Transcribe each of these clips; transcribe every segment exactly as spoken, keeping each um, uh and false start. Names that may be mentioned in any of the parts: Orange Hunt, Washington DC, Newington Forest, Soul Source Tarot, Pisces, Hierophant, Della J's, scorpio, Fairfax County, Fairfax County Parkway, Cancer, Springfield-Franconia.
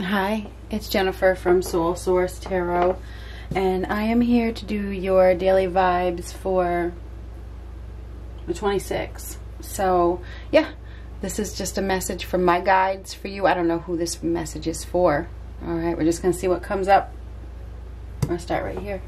Hi, it's Jennifer from Soul Source Tarot, and I am here to do your daily vibes for the twenty-sixth. So, yeah, this is just a message from my guides for you. I don't know who this message is for. All right, we're just going to see what comes up. I'm going to start right here.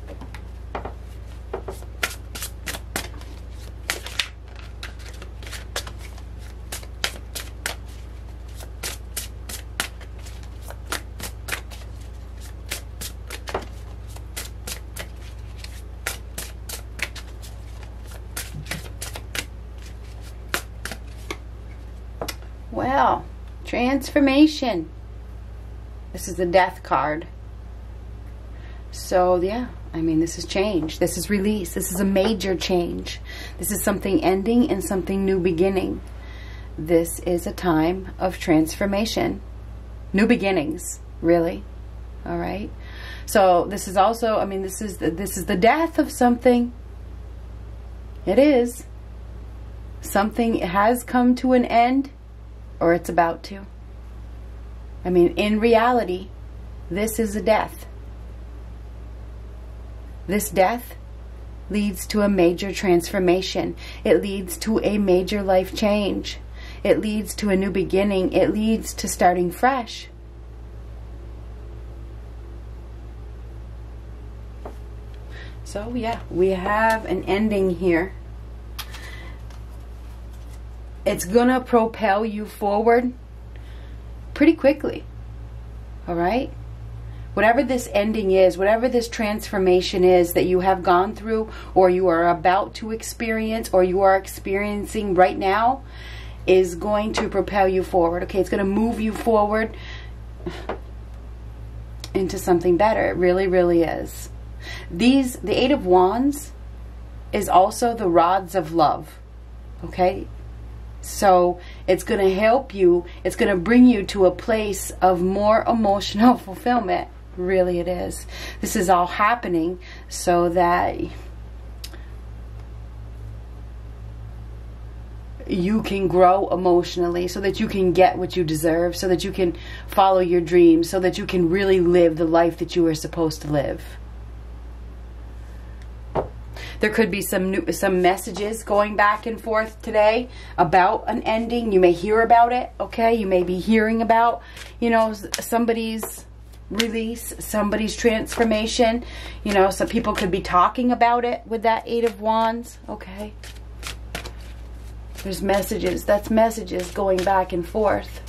Well, transformation. This is the death card. So, yeah, I mean, this is change. This is release. This is a major change. This is something ending and something new beginning. This is a time of transformation. New beginnings, really. All right? So, this is also, I mean, this is the, this is the death of something. It is. Something has come to an end. Or it's about to. I mean, in reality, this is a death. This death leads to a major transformation. It leads to a major life change. It leads to a new beginning. It leads to starting fresh. So, yeah, we have an ending here. It's going to propel you forward pretty quickly, all right? Whatever this ending is, whatever this transformation is that you have gone through or you are about to experience or you are experiencing right now is going to propel you forward, okay? It's going to move you forward into something better. It really, really is. These, the Eight of Wands is also the rods of love, okay? So it's going to help you. It's going to bring you to a place of more emotional fulfillment. Really it is. This is all happening so that you can grow emotionally, so that you can get what you deserve, so that you can follow your dreams, so that you can really live the life that you are supposed to live. There could be some new, some messages going back and forth today about an ending. You may hear about it, okay? You may be hearing about, you know, somebody's release, somebody's transformation. You know, so people could be talking about it with that Eight of Wands, okay? There's messages. That's messages going back and forth.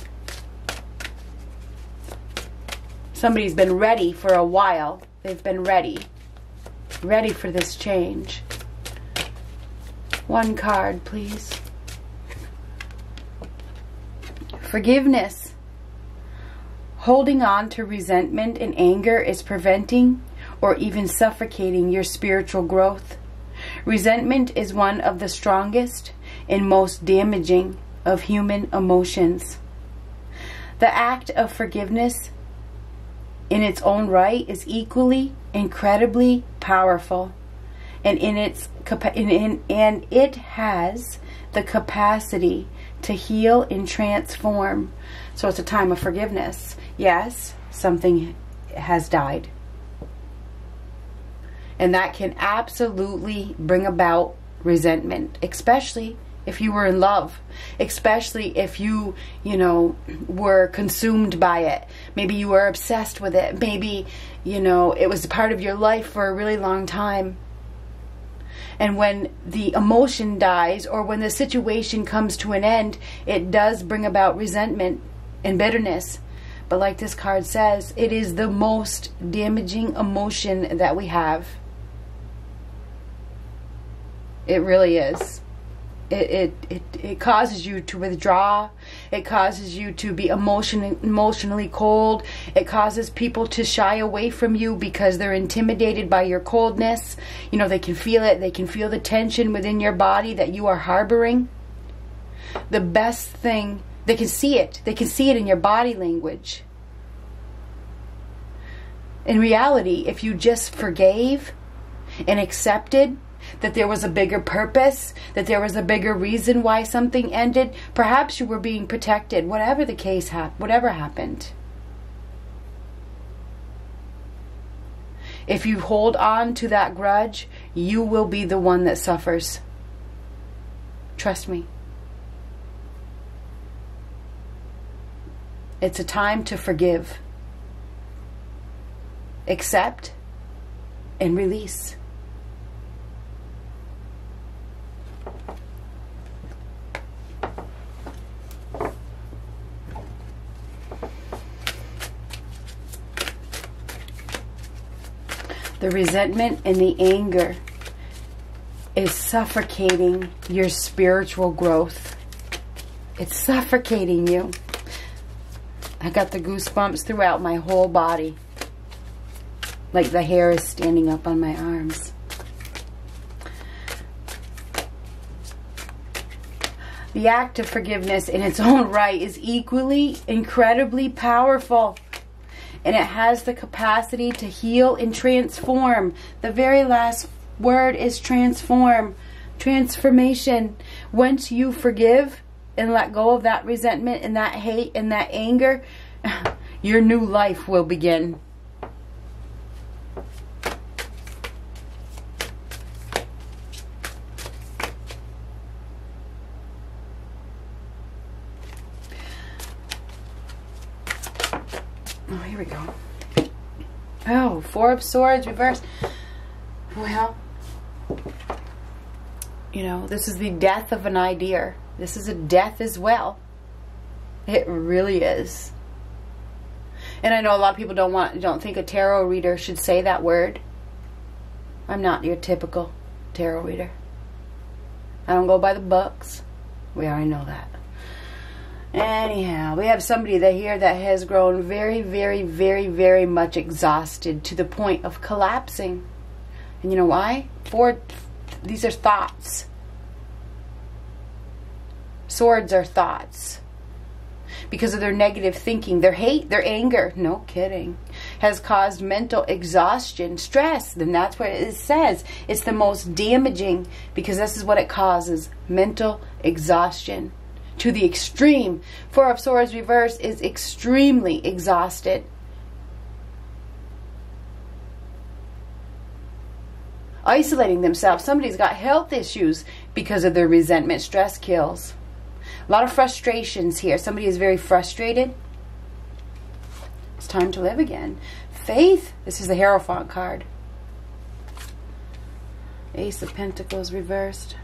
Somebody's been ready for a while. They've been ready. Ready for this change. One card, please. Forgiveness. Holding on to resentment and anger is preventing or even suffocating your spiritual growth. Resentment is one of the strongest and most damaging of human emotions. The act of forgiveness in its own right is equally incredibly powerful, and in its in, in, and it has the capacity to heal and transform. So it's a time of forgiveness. Yes, something has died, and that can absolutely bring about resentment, especially if you were in love, especially if you, you know, were consumed by it. Maybe you were obsessed with it. Maybe, you know, it was a part of your life for a really long time. And when the emotion dies or when the situation comes to an end, it does bring about resentment and bitterness. But like this card says, it is the most damaging emotion that we have. It really is. It, it, it, it causes you to withdraw. It causes you to be emotion, emotionally cold. It causes people to shy away from you because they're intimidated by your coldness. You know, they can feel it. They can feel the tension within your body that you are harboring. The best thing, they can see it. They can see it in your body language. In reality, if you just forgave and accepted that there was a bigger purpose, that there was a bigger reason why something ended. Perhaps you were being protected, whatever the case happened, whatever happened. If you hold on to that grudge, you will be the one that suffers. Trust me. It's a time to forgive, accept, and release. The resentment and the anger is suffocating your spiritual growth. It's suffocating you. I got the goosebumps throughout my whole body. Like the hair is standing up on my arms. The act of forgiveness in its own right is equally, incredibly powerful. And it has the capacity to heal and transform. The very last word is transform. Transformation. Once you forgive and let go of that resentment and that hate and that anger, your new life will begin. Here we go. Oh, Four of Swords, reverse. Well, you know, this is the death of an idea. This is a death as well. It really is. And I know a lot of people don't want, don't think a tarot reader should say that word. I'm not your typical tarot reader. I don't go by the books. We already know that. Anyhow, we have somebody that here that has grown very, very, very, very much exhausted to the point of collapsing. And you know why? Four, these are thoughts. Swords are thoughts. Because of their negative thinking, their hate, their anger, no kidding, has caused mental exhaustion, stress. Then that's what it says. It's the most damaging because this is what it causes, mental exhaustion. To the extreme. Four of Swords reverse is extremely exhausted. Isolating themselves. Somebody's got health issues because of their resentment. Stress kills. A lot of frustrations here. Somebody is very frustrated. It's time to live again. Faith. This is the Hierophant card. Ace of Pentacles reversed.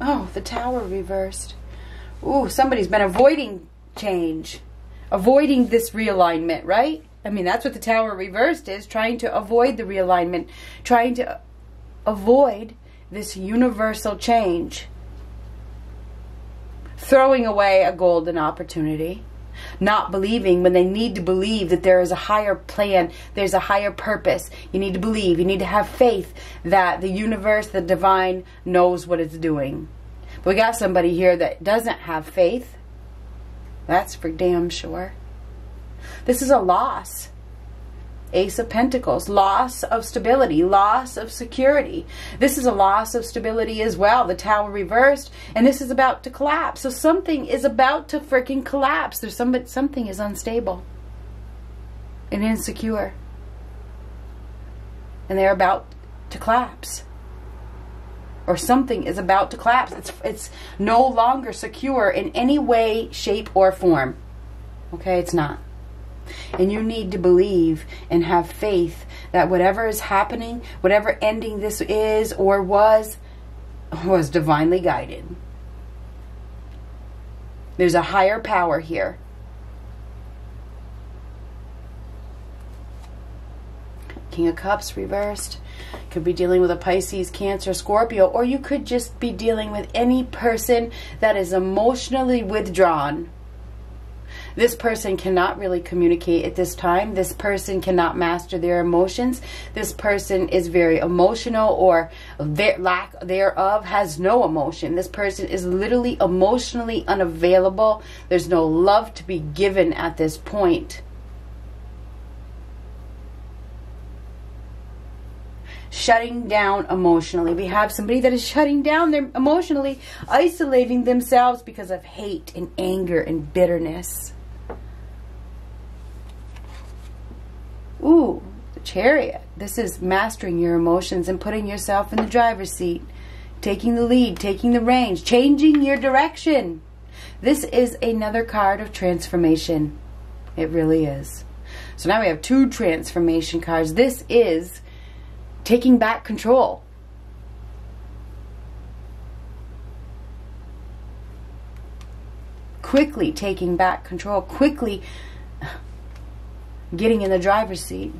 Oh, the Tower reversed. Ooh, somebody's been avoiding change, avoiding this realignment, right? I mean, that's what the Tower reversed is, trying to avoid the realignment, trying to avoid this universal change, throwing away a golden opportunity, not believing when they need to believe that there is a higher plan, there's a higher purpose. You need to believe, you need to have faith that the universe, the divine, knows what it's doing. We got somebody here that doesn't have faith. That's for damn sure. This is a loss. Ace of Pentacles. Loss of stability. Loss of security. This is a loss of stability as well. The Tower reversed. And this is about to collapse. So something is about to freaking collapse. There's somebody, something is unstable. And insecure. And they're about to collapse. Or something is about to collapse. It's, it's no longer secure in any way, shape, or form. Okay, it's not. And you need to believe and have faith that whatever is happening, whatever ending this is or was, was divinely guided. There's a higher power here. King of Cups reversed. Could be dealing with a Pisces, Cancer, Scorpio, or you could just be dealing with any person that is emotionally withdrawn. This person cannot really communicate at this time. This person cannot master their emotions. This person is very emotional, or their lack thereof, has no emotion. This person is literally emotionally unavailable. There's no love to be given at this point. Shutting down emotionally. We have somebody that is shutting down their emotionally, isolating themselves because of hate and anger and bitterness. Ooh, the Chariot. This is mastering your emotions and putting yourself in the driver's seat, taking the lead, taking the reins, changing your direction. This is another card of transformation. It really is. So now we have two transformation cards. This is taking back control. Quickly taking back control. Quickly getting in the driver's seat.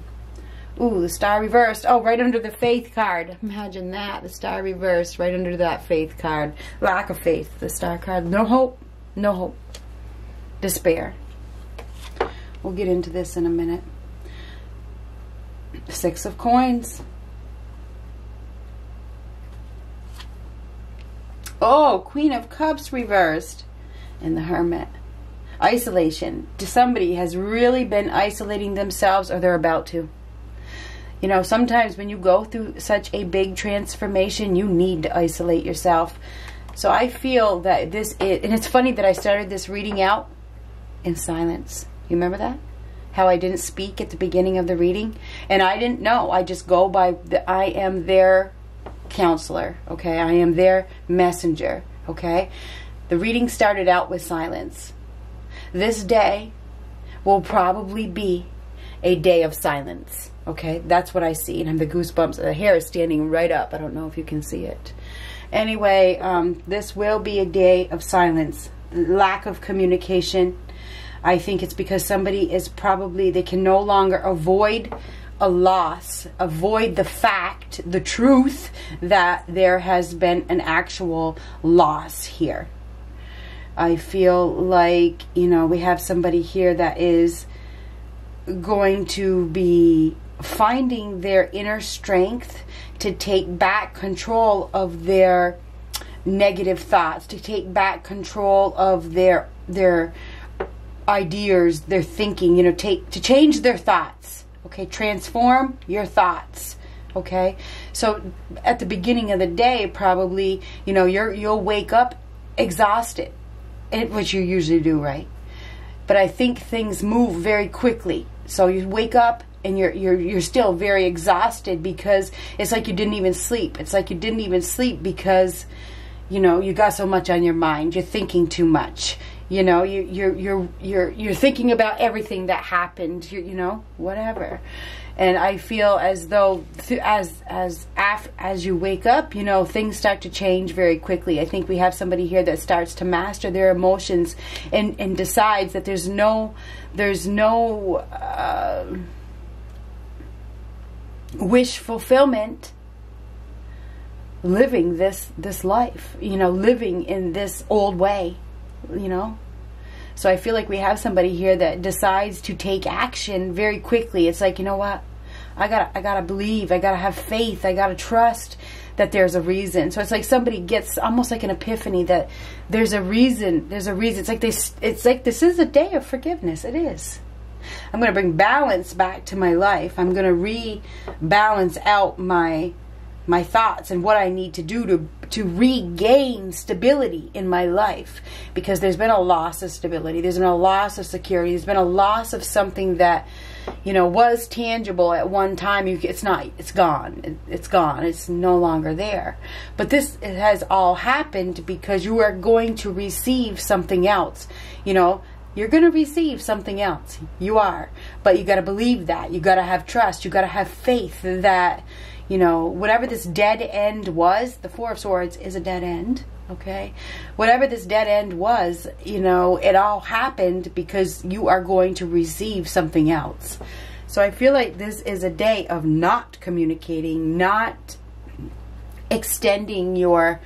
Ooh, the star reversed. Oh, right under the faith card. Imagine that. The star reversed right under that faith card. Lack of faith. The star card. No hope. No hope. Despair. We'll get into this in a minute. Six of coins. Oh, Queen of Cups reversed. And the Hermit. Isolation. Somebody has really been isolating themselves, or they're about to. You know, sometimes when you go through such a big transformation, you need to isolate yourself. So I feel that this is, and it's funny that I started this reading out in silence. You remember that? How I didn't speak at the beginning of the reading? And I didn't know. I just go by, the, I am their counselor, okay? I am their messenger, okay? The reading started out with silence. This day will probably be a day of silence, okay? That's what I see, and I'm the goosebumps. The hair is standing right up. I don't know if you can see it. Anyway, um, this will be a day of silence, lack of communication. I think it's because somebody is probably, they can no longer avoid a loss, avoid the fact, the truth that there has been an actual loss here. I feel like, you know, we have somebody here that is going to be finding their inner strength to take back control of their negative thoughts, to take back control of their their ideas, their thinking, you know, take to change their thoughts. Okay, transform your thoughts. Okay? So at the beginning of the day, probably, you know, you're you'll wake up exhausted. It, which you usually do, right? But I think things move very quickly. So you wake up and you're you're you're still very exhausted, because it's like you didn't even sleep. It's like you didn't even sleep because, you know, you got so much on your mind. You're thinking too much. You know, you you're you're you're you're thinking about everything that happened. You you know, whatever. And I feel as though as as af as you wake up, you know, things start to change very quickly. I think we have somebody here that starts to master their emotions and and decides that there's no there's no uh, wish fulfillment living this this life, you know, living in this old way, you know. So I feel like we have somebody here that decides to take action very quickly. It's like, you know what? I gotta, I gotta believe. I gotta have faith. I gotta trust that there's a reason. So it's like somebody gets almost like an epiphany that there's a reason. There's a reason. It's like this. It's like this is a day of forgiveness. It is. I'm gonna bring balance back to my life. I'm gonna rebalance out my my thoughts and what I need to do to to regain stability in my life, because there's been a loss of stability. There's been a loss of security. There's been a loss of something that, you know, was tangible at one time. You, it's not, it's gone. It, it's gone. It's no longer there. But this, it has all happened because you are going to receive something else. You know, you're going to receive something else. You are. But you got to believe that. You got to have trust. You got to have faith that, you know, whatever this dead end was, the Four of Swords is a dead end, okay? Whatever this dead end was, you know, it all happened because you are going to receive something else. So I feel like this is a day of not communicating, not extending your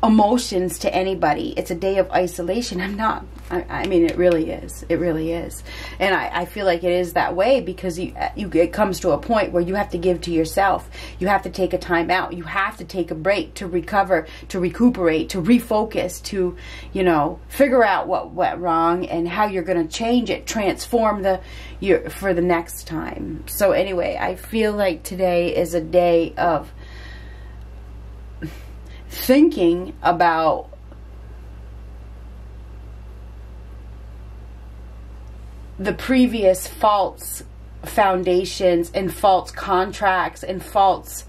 emotions to anybody. It's a day of isolation. I'm not, I, I mean, it really is. It really is. And I, I feel like it is that way because you, you, it comes to a point where you have to give to yourself. You have to take a time out. You have to take a break to recover, to recuperate, to refocus, to, you know, figure out what went wrong and how you're going to change it, transform the, your, for the next time. So anyway, I feel like today is a day of thinking about the previous false foundations and false contracts and false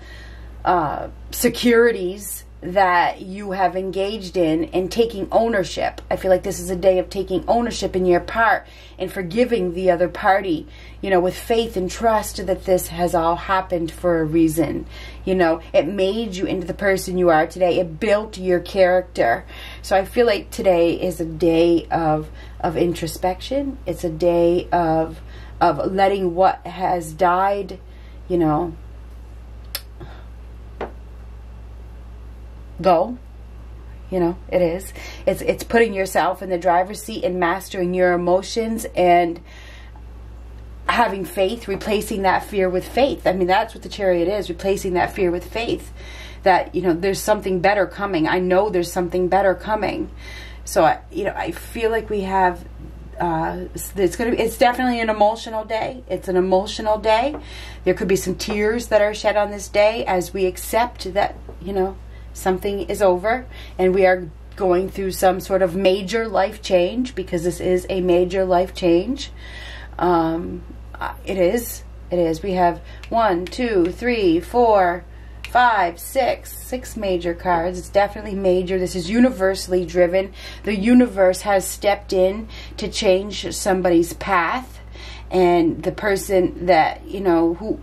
uh, securities that you have engaged in, and taking ownership. I feel like this is a day of taking ownership in your part and forgiving the other party, you know, with faith and trust that this has all happened for a reason. You know, it made you into the person you are today. It built your character. So I feel like today is a day of of introspection. It's a day of of letting what has died, you know, go. You know, it is. It's it's putting yourself in the driver's seat and mastering your emotions and having faith, replacing that fear with faith. I mean, that's what the Chariot is, replacing that fear with faith. That, you know, there's something better coming. I know there's something better coming. So, I, you know, I feel like we have, uh, it's going to be, it's definitely an emotional day. It's an emotional day. There could be some tears that are shed on this day as we accept that, you know, something is over and we are going through some sort of major life change, because this is a major life change. Um, it is. It is. We have one, two, three, four, five, six, six major cards. It's definitely major. This is universally driven. The universe has stepped in to change somebody's path, and the person that, you know, who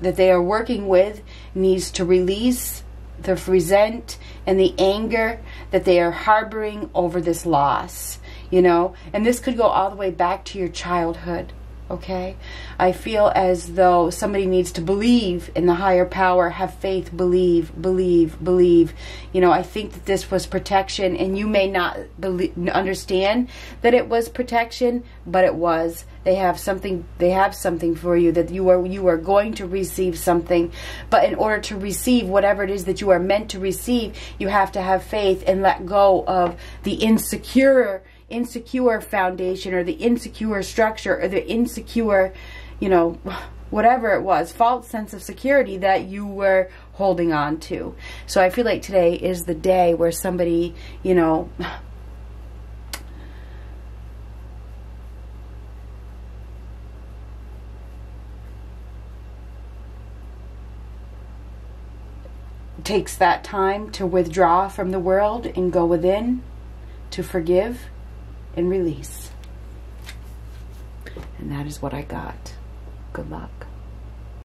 that they are working with needs to release the resent and the anger that they are harboring over this loss, you know. And this could go all the way back to your childhood, okay? I feel as though somebody needs to believe in the higher power, have faith, believe, believe, believe. You know, I think that this was protection, and you may not believe, understand that it was protection, but it was. They have something, they have something for you, that you are, you are going to receive something. But in order to receive whatever it is that you are meant to receive, you have to have faith and let go of the insecure insecure foundation, or the insecure structure, or the insecure, you know, whatever it was, false sense of security that you were holding on to. So I feel like today is the day where somebody, you know, takes that time to withdraw from the world and go within, to forgive and release. And that is what I got. Good luck.